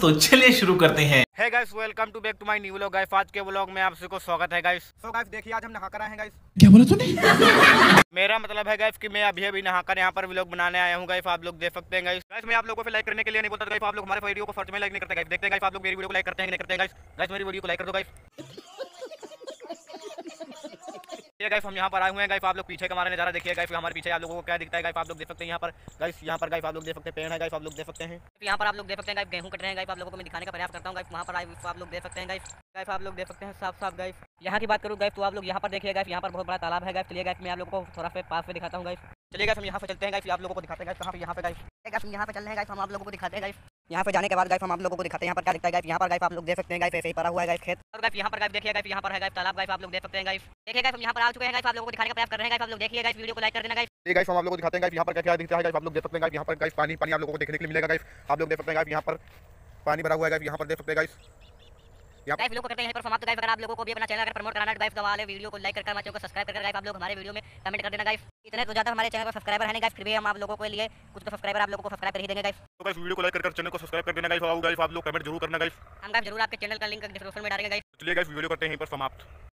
तो चलिए शुरू करते हैं। Hey guys, welcome to back to my new vlog. Guys आज के व्लॉग में आप सबको स्वागत है गाइस। तो गाइस देखिए आज हम नहा कर आए हैं गाइस। क्या बोला तूने? मेरा मतलब है गाइस कि मैं अभी नहा कर यहाँ पर व्लॉग बनाने आया हूँ गाइस। आप लोग देख सकते हैं गाइस। गाइस मैं आप लोगों को लाइक करने के लिए नहीं बोलता गाइस, आप लोग हमारे वीडियो को फर्स्ट में लाइक नहीं करते गाइस। देखते हैं गाइस आप लोग मेरी वीडियो को लाइक करते हैं नहीं करते गाइस। गाइस मेरी वीडियो को लाइक कर दो गाइस। ये गाइस हम यहाँ पर आए हुए हैं गाइस। आप लोग पीछे का हमारा नजारा देखिए गाइस। हमारे पीछे आप लोगों को क्या दिखता है गाइस? आप लोग देख सकते हैं यहाँ पर गाइस। यहाँ पर गाइस आप लोग देख सकते हैं पेड़ है गाइस। आप लोग देख सकते हैं यहाँ पर आप लोग देख सकते हैं गाइस गेहूं कट रहे हैं गाइस। आप लोगों को मैं दिखाने का प्रयास करता हूँ गाइस। वहाँ पर आप लोग देख सकते हैं गाइस। गाइस आप लोग देख सकते हैं साफ साफ गाइस। यहाँ की बात करूँ गाइस तो आप लोग यहाँ पर देखिए गाइस। यहाँ पर बहुत बड़ा तालाब है गाइस। चलिए गाइस मैं आप लोगों को थोड़ा सा पास से दिखाता हूँ गाइस। चलिए गाइस हम यहाँ पे चलते हैं गाइस। आप लोगों को दिखाते हैं गाइस कहाँ पे। यहाँ पे गाइस यहाँ पे चल रहे हैं गाइस। हम आप लोगों को दिखाते हैं गाइस। यहाँ पे जाने के बाद गाइस हम आप लोगों को दिखाते हैं यहाँ पर क्या दिखता है गाइस। यहाँ पर गाइस आप लोग देख सकते हैं गाइस ऐसे ही पड़ा हुआ है गाइस खेत। और गाइस यहाँ पर गाइस देखिए गाइस यहाँ पर है गाइस तालाब गाइस। आप लोग देख सकते हैं गाइस। देखिए गाइस हम यहाँ पर आ चुके हैं गाइस। आप लोगों को दिखाने का प्रयास कर रहे हैं गाइस। आप लोग देखिए गाइस वीडियो को लाइक कर देना गाइस। ये गाइस हम आप लोगों को दिखाते हैं गाइस। यहाँ पर क्या दिखता है गाइस? आप लोग देख सकते हैं गाइस। यहाँ पर गाइस पानी पानी आप लोगों को देखने के लिए मिलेगा गाइस। आप लोग देख सकते हैं गाइस। यहाँ पर पानी भरा हुआ है गाइस। यहाँ पर देख सकते हैं गाइस। गाइस लोग करते हैं पर समाप्त गाइस। अगर आप लोगों को भी अपना चैनल अगर प्रमोट कराना है गाइस तो वाले वीडियो को लाइक करके हमारे चैनल को सब्सक्राइब करके गाइस आप लोग हमारे वीडियो में कमेंट कर देना गाइस। इतने तो ज्यादा हमारे चैनल पर सब्सक्राइबर है गाइस, फिर भी हम आप लोगों के लिए कुछ तो सब्सक्राइबर आप लोगों को सब्सक्राइब कर ही देंगे गाइस। तो गाइस वीडियो को लाइक करके चैनल को सब्सक्राइब कर देना गाइस। आप लोग कमेंट जरूर करना गाइस। हम गाइस जरूर आपके चैनल का लिंक डिस्क्रिप्शन में डालेंगे गाइस। चलिए गाइस वीडियो करते हैं यहीं पर समाप्त।